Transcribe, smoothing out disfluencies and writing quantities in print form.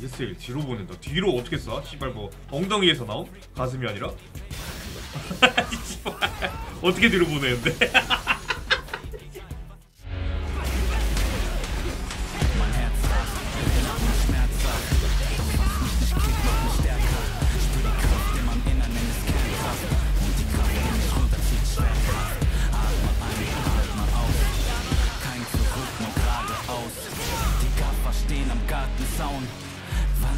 ESL 뒤로 보낸다. 뒤로 어떻게 쏴? 씨발 뭐 엉덩이에서 나옴? 가슴이 아니라? 어떻게 뒤로 보내는데?